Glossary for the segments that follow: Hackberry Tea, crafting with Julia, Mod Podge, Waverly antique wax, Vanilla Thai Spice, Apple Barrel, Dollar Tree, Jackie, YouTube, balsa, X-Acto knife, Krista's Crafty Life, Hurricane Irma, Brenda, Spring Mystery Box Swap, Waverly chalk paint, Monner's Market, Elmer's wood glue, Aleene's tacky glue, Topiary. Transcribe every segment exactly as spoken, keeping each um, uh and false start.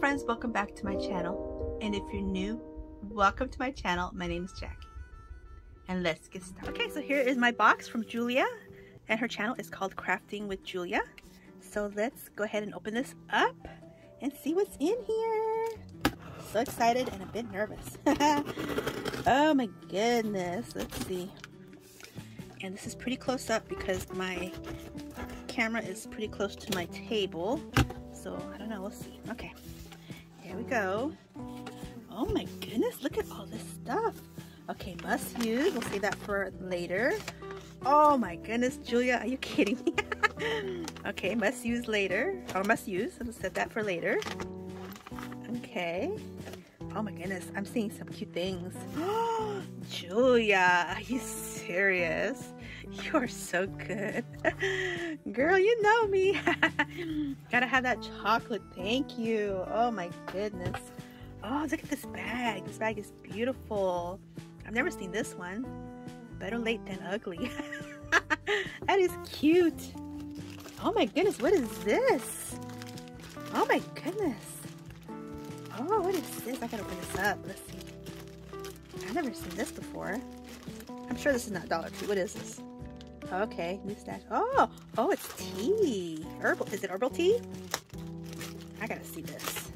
friends, welcome back to my channel, and if you're new, welcome to my channel. My name is Jackie, and let's get started. Okay, so here is my box from Julia, and her channel is called Crafting with Julia. So let's go ahead and open this up and see what's in here. So excited and a bit nervous. Oh my goodness, let's see. And this is pretty close up because my camera is pretty close to my table. So I don't know, we'll see. Okay, here we go. Oh my goodness, look at all this stuff. Okay, must use, we'll save that for later. Oh my goodness, Julia, are you kidding me? Okay, must use later, or must use, so we'll set that for later. Okay, oh my goodness, I'm seeing some cute things. Julia, are you serious? You're so good. Girl, you know me. Gotta have that chocolate. Thank you. Oh my goodness. Oh, look at this bag. This bag is beautiful. I've never seen this one. Better late than ugly. That is cute. Oh my goodness, what is this? Oh my goodness. Oh, what is this? I gotta open this up. Let's see. I've never seen this before. I'm sure this is not Dollar Tree. What is this? Okay, new stash. Oh, oh, it's tea. Herbal. Is it herbal tea? I gotta see this.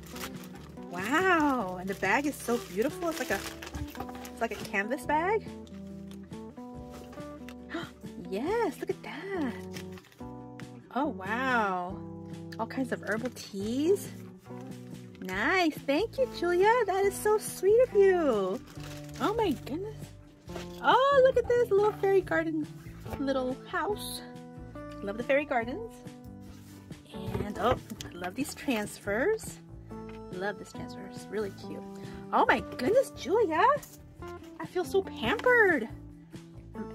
Wow, and the bag is so beautiful. It's like a, it's like a canvas bag. Yes, look at that. Oh wow, all kinds of herbal teas. Nice, thank you, Julia. That is so sweet of you. Oh my goodness. Oh, look at this little fairy garden. Little house. Love the fairy gardens. And oh, I love these transfers. Love this transfer. It's really cute. Oh my goodness, Julia, I feel so pampered.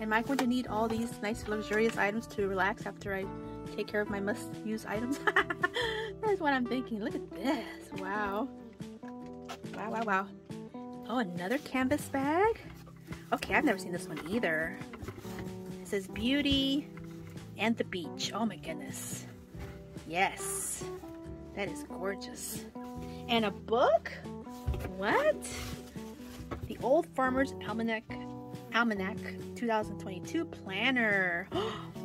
Am I going to need all these nice luxurious items to relax after I take care of my must-use items? That's what I'm thinking. Look at this. Wow. Wow, wow, wow. Oh, another canvas bag. Okay, I've never seen this one either. It says beauty and the beach. Oh my goodness, yes, that is gorgeous. And a book. What? The Old Farmer's Almanac Almanac twenty twenty-two planner.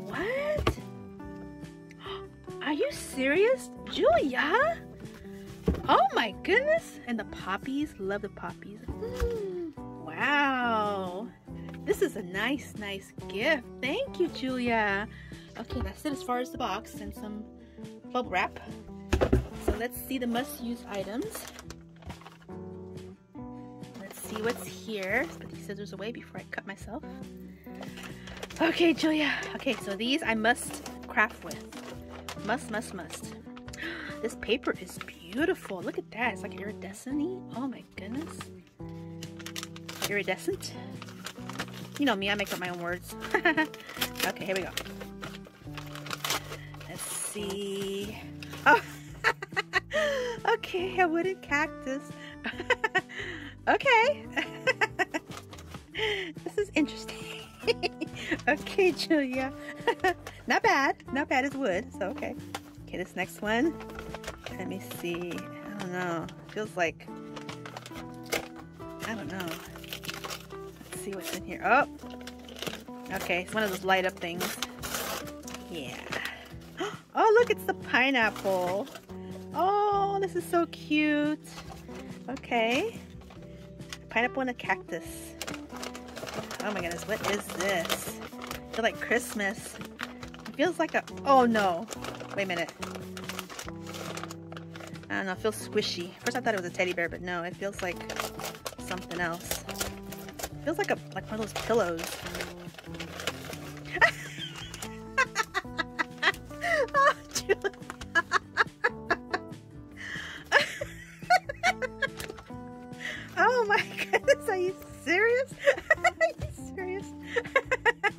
What? Are you serious, Julia? Oh my goodness. And the poppies, love the poppies. Mm, wow. This is a nice, nice gift. Thank you, Julia. Okay, that's it as far as the box and some bubble wrap. So let's see the must-use items. Let's see what's here. Let's put these scissors away before I cut myself. Okay, Julia. Okay, so these I must craft with. Must, must, must. This paper is beautiful. Look at that. It's like iridescent-y. Oh my goodness. Iridescent. You know me, I make up my own words. Okay, here we go. Let's see. Oh, okay, a wooden cactus. Okay. This is interesting. Okay, Julia. Not bad. Not bad as wood, so okay. Okay, this next one. Let me see. I don't know. Feels like, I don't know. See what's in here. Oh, okay, it's one of those light up things. Yeah. Oh, look, it's the pineapple. Oh, this is so cute. Okay, pineapple and a cactus. Oh my goodness, what is this? I feel like Christmas. It feels like a, oh no, wait a minute, I don't know, it feels squishy. First I thought it was a teddy bear, but no, it feels like something else. Feels like a like one of those pillows. Oh, Julia. Oh my goodness, are you serious? Are you serious? uh,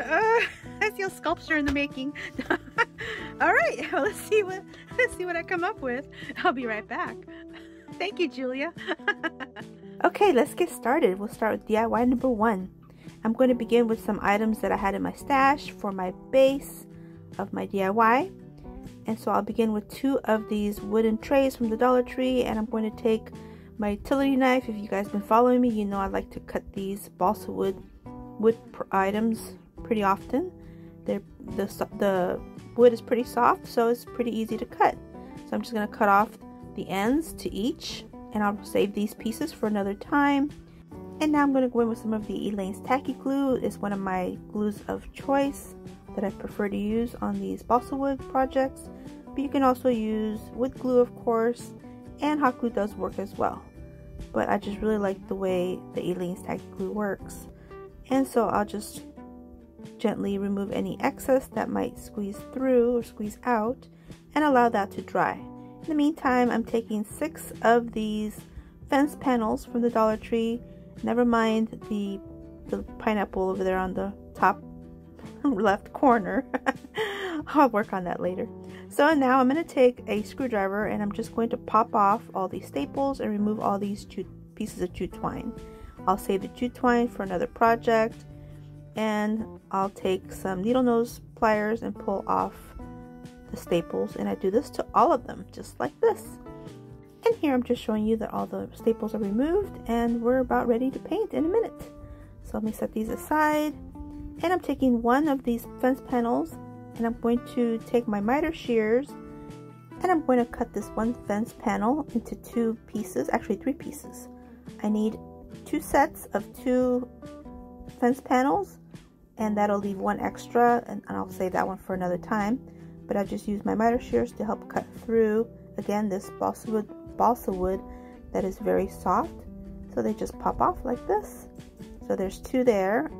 I feel sculpture in the making. All right, well, let's see what let's see what I come up with. I'll be right back. Thank you, Julia. Okay, let's get started. We'll start with D I Y number one. I'm going to begin with some items that I had in my stash for my base of my D I Y. And so I'll begin with two of these wooden trays from the Dollar Tree, and I'm going to take my utility knife. If you guys have been following me, you know I like to cut these balsa wood wood items pretty often. They're, the, the wood is pretty soft, so it's pretty easy to cut. So I'm just going to cut off the ends to each, and I'll save these pieces for another time. And now I'm going to go in with some of the Aleene's tacky glue. It's one of my glues of choice that I prefer to use on these balsa wood projects, but you can also use wood glue, of course, and hot glue does work as well, but I just really like the way the Aleene's tacky glue works. And so I'll just gently remove any excess that might squeeze through or squeeze out and allow that to dry. In the meantime, I'm taking six of these fence panels from the Dollar Tree. Never mind the, the pineapple over there on the top left corner. I'll work on that later. So now I'm going to take a screwdriver and I'm just going to pop off all these staples and remove all these jute, pieces of jute twine. I'll save the jute twine for another project, and I'll take some needle nose pliers and pull off the staples, and I do this to all of them just like this. And here I'm just showing you that all the staples are removed and we're about ready to paint in a minute. So let me set these aside, and I'm taking one of these fence panels and I'm going to take my miter shears and I'm going to cut this one fence panel into two pieces, actually three pieces. I need two sets of two fence panels, and that'll leave one extra, and I'll save that one for another time. But I just use my miter shears to help cut through, again, this balsa wood, balsa wood that is very soft. So they just pop off like this. So there's two there,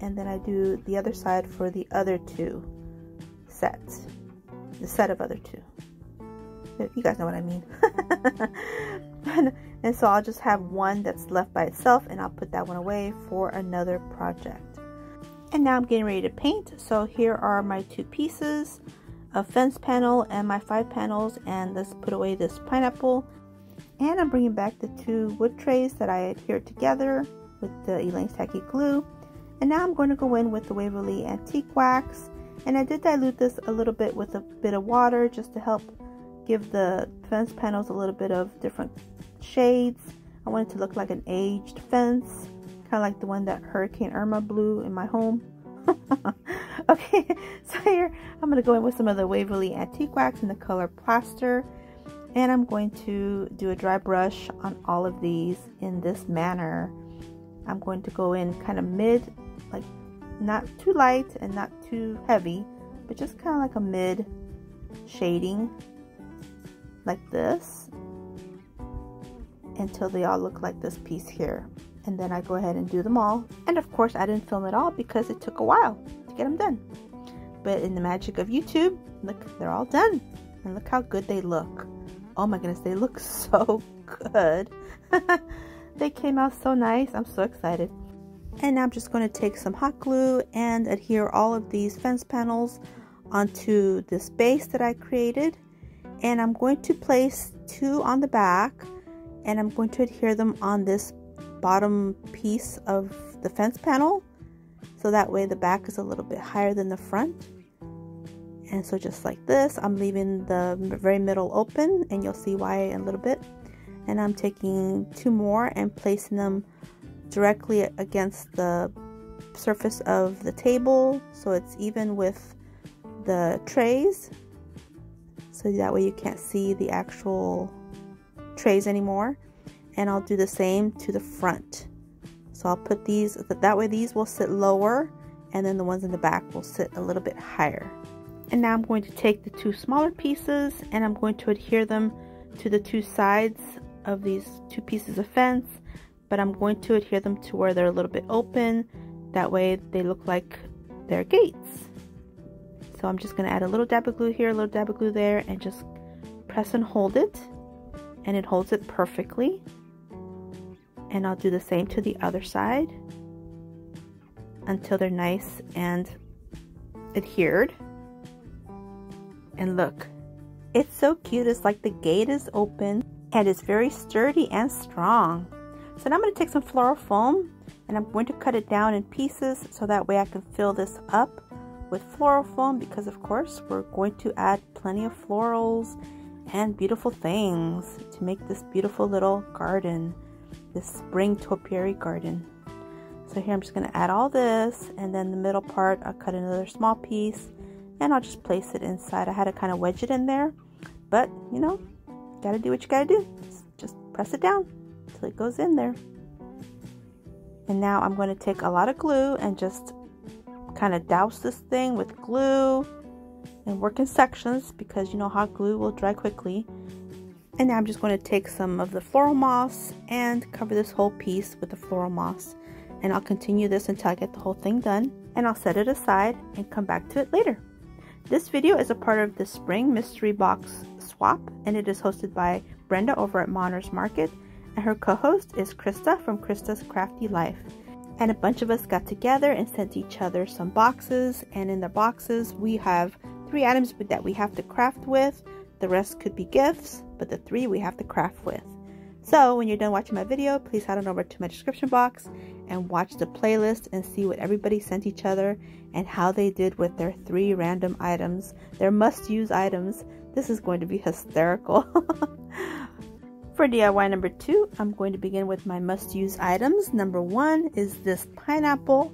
and then I do the other side for the other two sets, the set of other two. You guys know what I mean. And so I'll just have one that's left by itself, and I'll put that one away for another project. And now I'm getting ready to paint. So here are my two pieces, a fence panel and my five panels, and let's put away this pineapple. And I'm bringing back the two wood trays that I adhered together with the Aleene's tacky glue. And now I'm going to go in with the Waverly antique wax, and I did dilute this a little bit with a bit of water just to help give the fence panels a little bit of different shades. I want it to look like an aged fence, kind of like the one that Hurricane Irma blew in my home. Okay, so here I'm going to go in with some of the Waverly antique wax in the color plaster, and I'm going to do a dry brush on all of these in this manner. I'm going to go in kind of mid, like not too light and not too heavy, but just kind of like a mid shading like this until they all look like this piece here. And then I go ahead and do them all. And of course I didn't film it all because it took a while to get them done. But in the magic of YouTube, look, they're all done. And look how good they look. Oh my goodness, they look so good. They came out so nice. I'm so excited. And now I'm just going to take some hot glue and adhere all of these fence panels onto this base that I created. And I'm going to place two on the back, and I'm going to adhere them on this bottom piece of the fence panel, so that way the back is a little bit higher than the front. And so just like this, I'm leaving the very middle open, and you'll see why in a little bit. And I'm taking two more and placing them directly against the surface of the table, so it's even with the trays, so that way you can't see the actual trays anymore. And I'll do the same to the front. So I'll put these, that way these will sit lower, and then the ones in the back will sit a little bit higher. And now I'm going to take the two smaller pieces and I'm going to adhere them to the two sides of these two pieces of fence, but I'm going to adhere them to where they're a little bit open, that way they look like they're gates. So I'm just going to add a little dab of glue here, a little dab of glue there, and just press and hold it, and it holds it perfectly. And I'll do the same to the other side until they're nice and adhered. And look, it's so cute. It's like the gate is open, and it's very sturdy and strong. So now I'm going to take some floral foam and I'm going to cut it down in pieces so that way I can fill this up with floral foam, because of course we're going to add plenty of florals and beautiful things to make this beautiful little garden, this spring topiary garden. So here I'm just going to add all this, and then the middle part I'll cut another small piece and I'll just place it inside. I had to kind of wedge it in there, but you know, gotta do what you gotta do. Just press it down until it goes in there. And now I'm going to take a lot of glue and just kind of douse this thing with glue and work in sections, because you know hot glue will dry quickly. And now I'm just going to take some of the floral moss and cover this whole piece with the floral moss, and I'll continue this until I get the whole thing done, and I'll set it aside and come back to it later. This video is a part of the Spring Mystery Box Swap, and it is hosted by Brenda over at Monner's Market, and her co-host is Krista from Krista's Crafty Life. And a bunch of us got together and sent each other some boxes, and in the boxes we have three items that we have to craft with. The rest could be gifts, but the three we have to craft with. So when you're done watching my video, please head on over to my description box and watch the playlist and see what everybody sent each other and how they did with their three random items, their must-use items. This is going to be hysterical. For D I Y number two, I'm going to begin with my must-use items. Number one is this pineapple,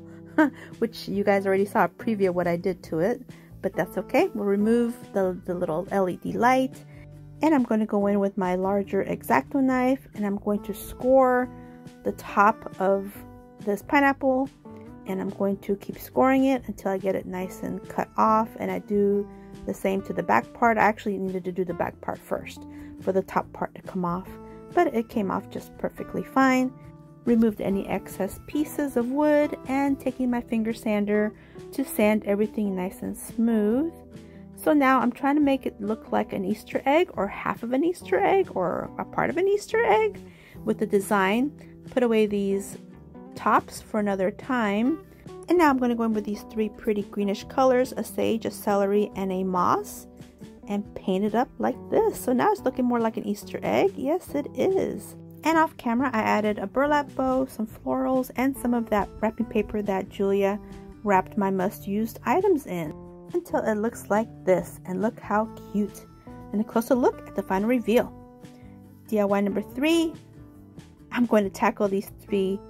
which you guys already saw a preview of what I did to it, but that's okay. We'll remove the, the little L E D light, and I'm going to go in with my larger X-Acto knife, and I'm going to score the top of this pineapple, and I'm going to keep scoring it until I get it nice and cut off. And I do the same to the back part. I actually needed to do the back part first for the top part to come off, but it came off just perfectly fine. Removed any excess pieces of wood, and taking my finger sander to sand everything nice and smooth. So now I'm trying to make it look like an Easter egg, or half of an Easter egg, or a part of an Easter egg with the design. Put away these tops for another time. And now I'm going to go in with these three pretty greenish colors, a sage, a celery, and a moss, and paint it up like this. So now it's looking more like an Easter egg. Yes, it is. And off camera, I added a burlap bow, some florals, and some of that wrapping paper that Julia wrapped my must-used items in, until it looks like this. And look how cute. And a closer look at the final reveal. D I Y number three, I'm going to tackle these three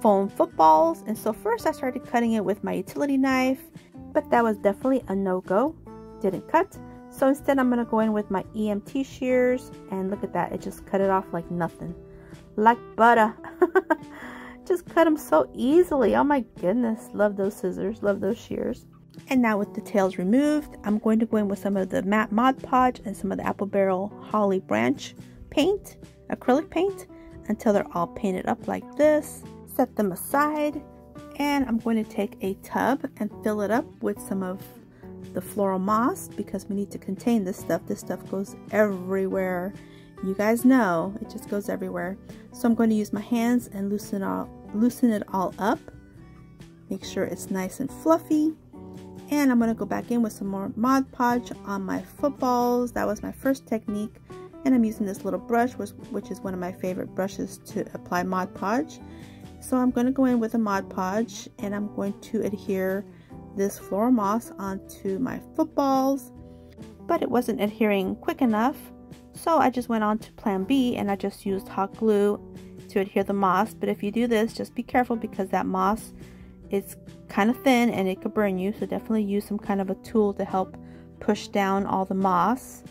foam footballs. And so first I started cutting it with my utility knife, but that was definitely a no-go. Didn't cut. So instead I'm going to go in with my E M T shears, and look at that, it just cut it off like nothing. Like butter. Just cut them so easily. Oh my goodness, love those scissors, love those shears. And now with the tails removed, I'm going to go in with some of the matte Mod Podge and some of the Apple Barrel Holly Branch paint, acrylic paint, until they're all painted up like this. Set them aside, and I'm going to take a tub and fill it up with some of the floral moss, because we need to contain this stuff. This stuff goes everywhere. You guys know, it just goes everywhere. So I'm going to use my hands and loosen all, loosen it all up. Make sure it's nice and fluffy. And I'm going to go back in with some more Mod Podge on my footballs. That was my first technique. And I'm using this little brush, which, which is one of my favorite brushes to apply Mod Podge. So I'm going to go in with a Mod Podge, and I'm going to adhere this floral moss onto my footballs, but it wasn't adhering quick enough. So I just went on to plan B, and I just used hot glue to adhere the moss. But if you do this, just be careful, because that moss is kind of thin and it could burn you. So definitely use some kind of a tool to help push down all the moss.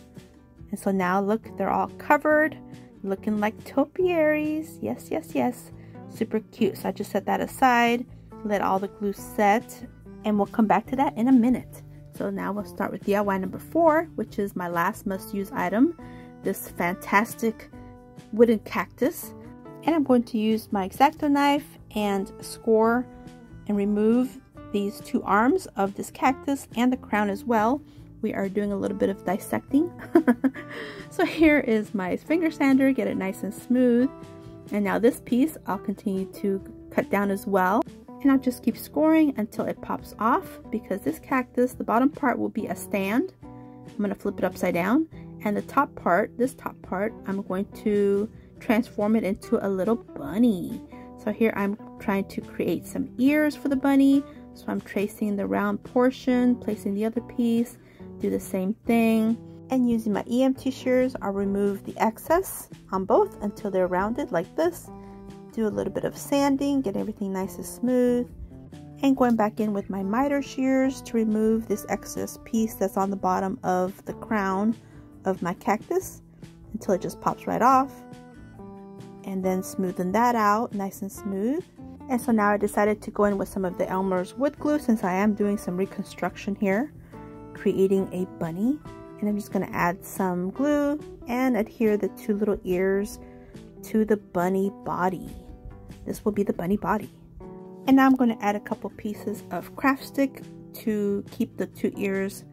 And so now look, they're all covered, looking like topiaries. Yes, yes, yes. Super cute. So I just set that aside, let all the glue set, and we'll come back to that in a minute. So now we'll start with D I Y number four, which is my last must-use item, this fantastic wooden cactus. And I'm going to use my X-Acto knife and score and remove these two arms of this cactus and the crown as well. We are doing a little bit of dissecting. So here is my finger sander, get it nice and smooth. And now this piece I'll continue to cut down as well. And I'll just keep scoring until it pops off, because this cactus, the bottom part will be a stand. I'm going to flip it upside down, and the top part, this top part, I'm going to transform it into a little bunny. So here I'm trying to create some ears for the bunny, So I'm tracing the round portion, placing the other piece, do the same thing, and using my E M T shears, I'll remove the excess on both until they're rounded like this. Do a little bit of sanding, get everything nice and smooth, and going back in with my miter shears to remove this excess piece that's on the bottom of the crown of my cactus until it just pops right off, and then smoothen that out nice and smooth. And so now I decided to go in with some of the Elmer's wood glue, since I am doing some reconstruction here, creating a bunny. And I'm just going to add some glue and adhere the two little ears to the bunny body. This will be the bunny body. And now I'm going to add a couple pieces of craft stick to keep the two ears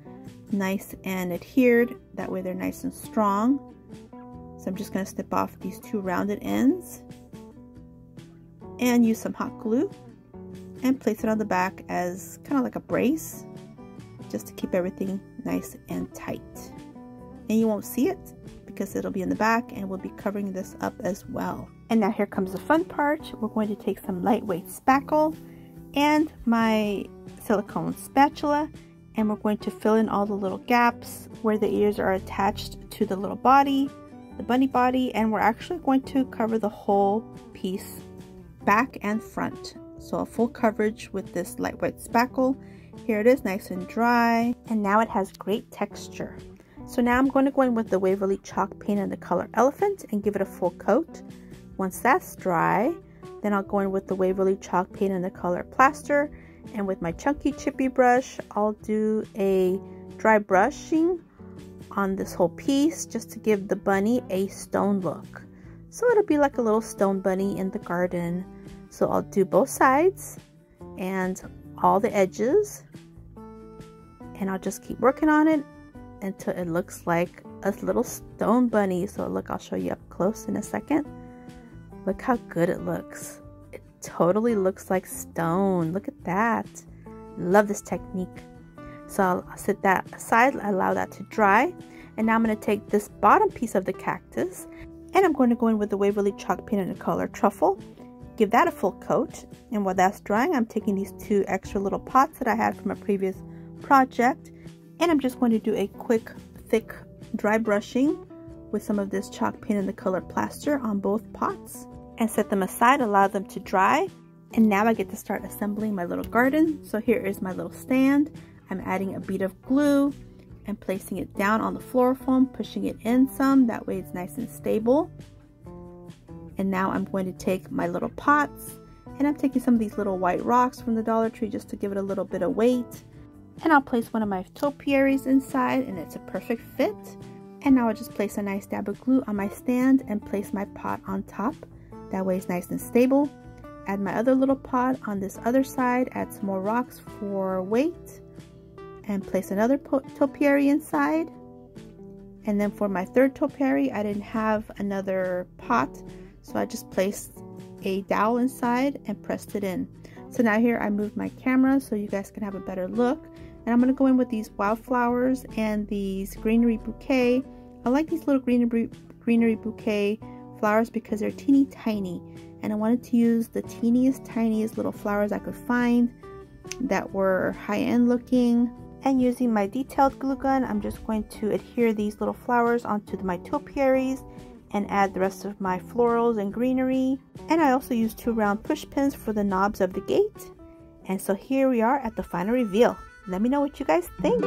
nice and adhered. That way they're nice and strong. So I'm just going to snip off these two rounded ends and use some hot glue and place it on the back as kind of like a brace, just to keep everything nice and tight. And you won't see it because it'll be in the back, and we'll be covering this up as well. And now here comes the fun part. We're going to take some lightweight spackle and my silicone spatula, and we're going to fill in all the little gaps where the ears are attached to the little body, the bunny body, and we're actually going to cover the whole piece back and front. So a full coverage with this lightweight spackle. Here it is, nice and dry, and now it has great texture. So now I'm going to go in with the Waverly chalk paint in the color Elephant and give it a full coat. Once that's dry, then I'll go in with the Waverly chalk paint in the color Plaster, and with my chunky chippy brush, I'll do a dry brushing on this whole piece just to give the bunny a stone look. So it'll be like a little stone bunny in the garden. So I'll do both sides and all the edges, and I'll just keep working on it until it looks like a little stone bunny. So look, I'll show you up close in a second. Look how good it looks. It totally looks like stone. Look at that. Love this technique. So I'll set that aside, allow that to dry, and now I'm going to take this bottom piece of the cactus, and I'm going to go in with the Waverly chalk paint in the color Truffle. Give that a full coat, and while that's drying, I'm taking these two extra little pots that I had from a previous project, and I'm just going to do a quick thick dry brushing with some of this chalk paint in the color Plaster on both pots, and set them aside, allow them to dry. And now I get to start assembling my little garden. So here is my little stand. I'm adding a bead of glue and placing it down on the floral foam, pushing it in some, that way it's nice and stable. And now I'm going to take my little pots, and I'm taking some of these little white rocks from the Dollar Tree just to give it a little bit of weight. And I'll place one of my topiaries inside, and it's a perfect fit. And now I'll just place a nice dab of glue on my stand and place my pot on top. That way it's nice and stable. Add my other little pot on this other side, add some more rocks for weight, and place another topiary inside. And then for my third topiary, I didn't have another pot, so I just placed a dowel inside and pressed it in. So now here I moved my camera so you guys can have a better look. And I'm going to go in with these wildflowers and these greenery bouquet. I like these little greenery, greenery bouquet flowers because they're teeny tiny. And I wanted to use the teeniest, tiniest little flowers I could find that were high-end looking. And using my detailed glue gun, I'm just going to adhere these little flowers onto my topiaries and add the rest of my florals and greenery. And I also used two round push pins for the knobs of the gate. And so here we are at the final reveal. Let me know what you guys think.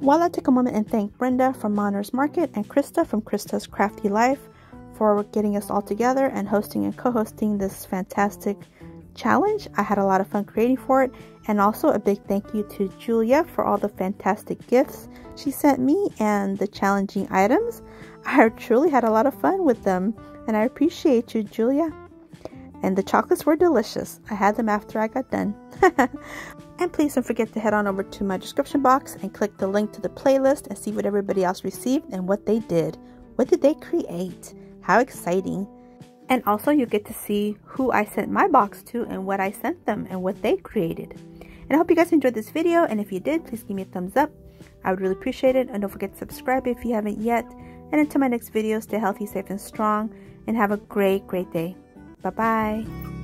While I take a moment and thank Brenda from Monner's Market and Krista from Krista's Crafty Life for getting us all together and hosting and co-hosting this fantastic challenge. I had a lot of fun creating for it, and also a big thank you to Julia for all the fantastic gifts she sent me and the challenging items. I truly had a lot of fun with them, and I appreciate you, Julia. And the chocolates were delicious. I had them after I got done. And please don't forget to head on over to my description box and click the link to the playlist and see what everybody else received and what they did. What did they create? How exciting. And also you get to see who I sent my box to and what I sent them and what they created. And I hope you guys enjoyed this video, and if you did, please give me a thumbs up. I would really appreciate it, and don't forget to subscribe if you haven't yet. And until my next video, stay healthy, safe, and strong, and have a great, great day. Bye-bye.